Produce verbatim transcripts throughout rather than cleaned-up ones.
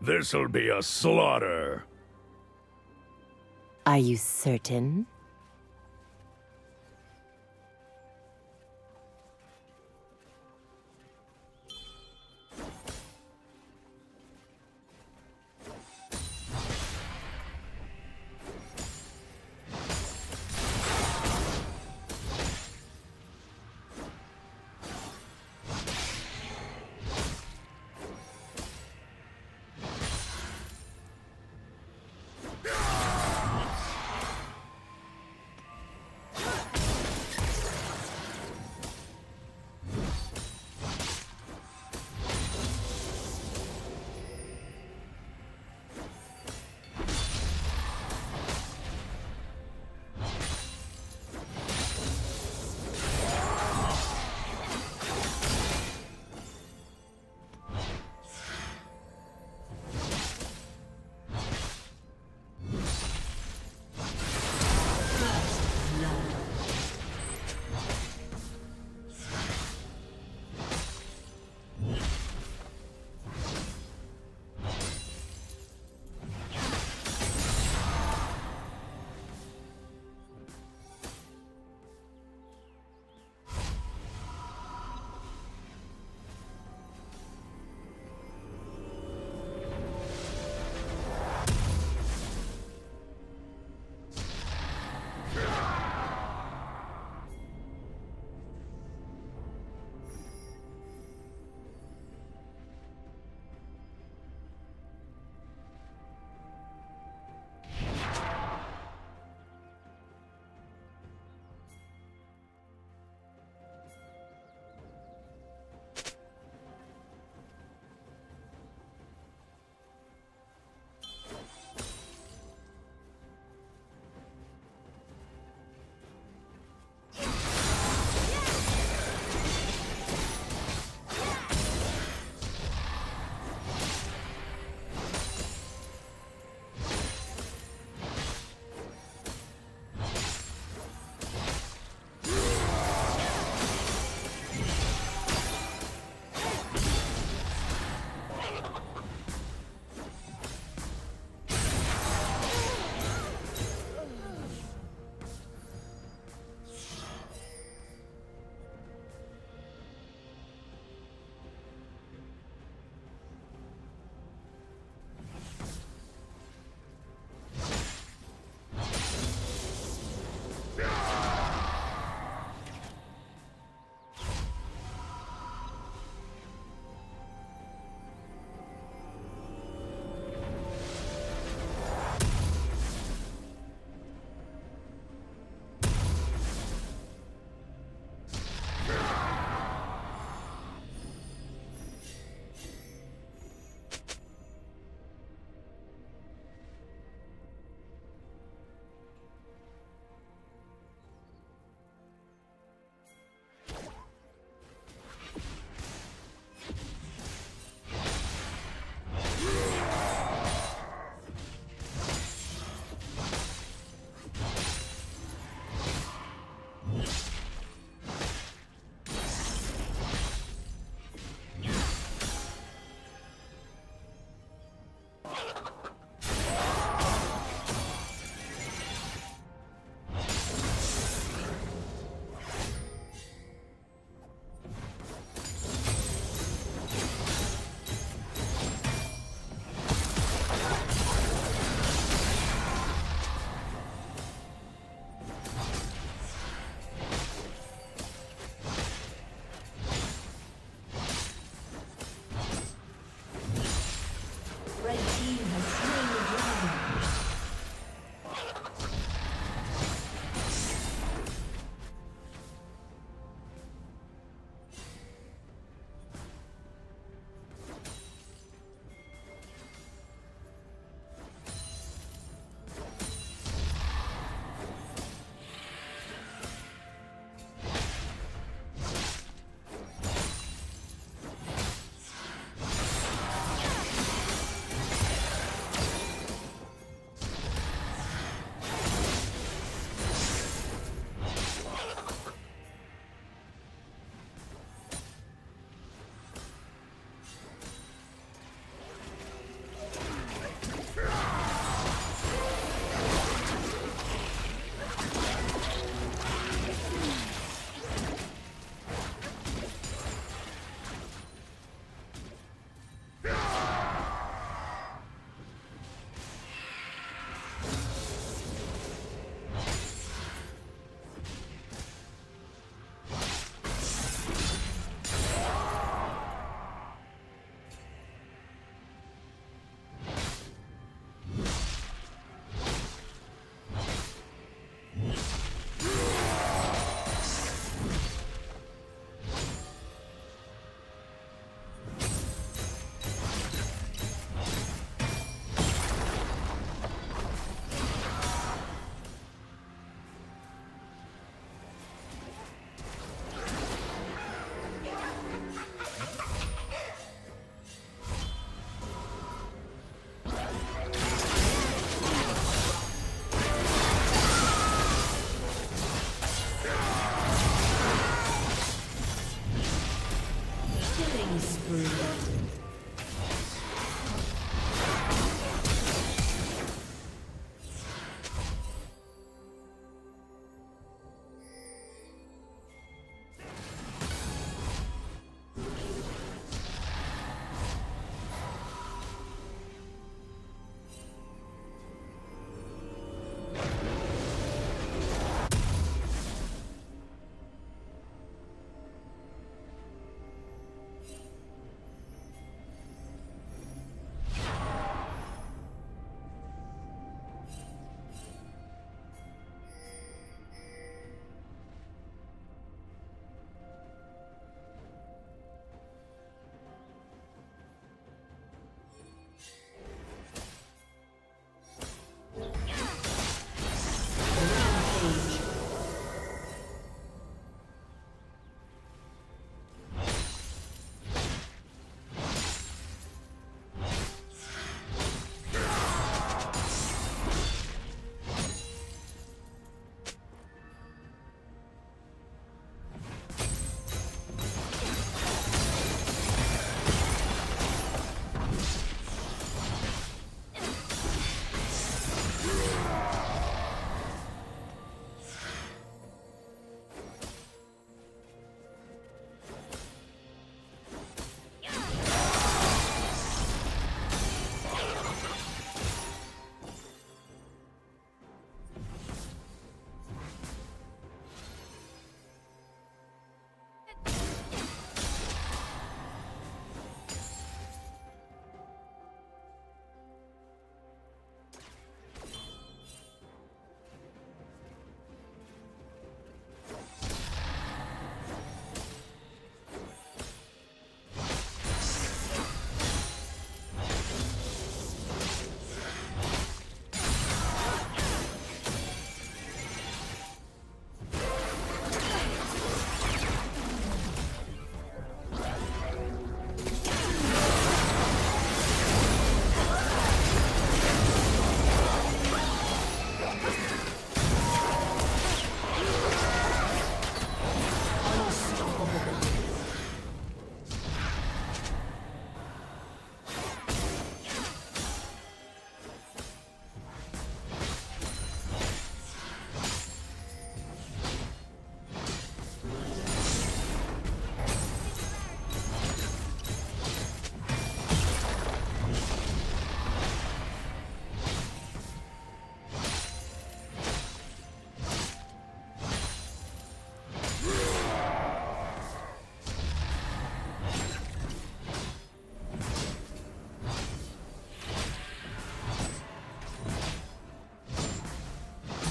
This'll be a slaughter. Are you certain?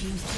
Thank you.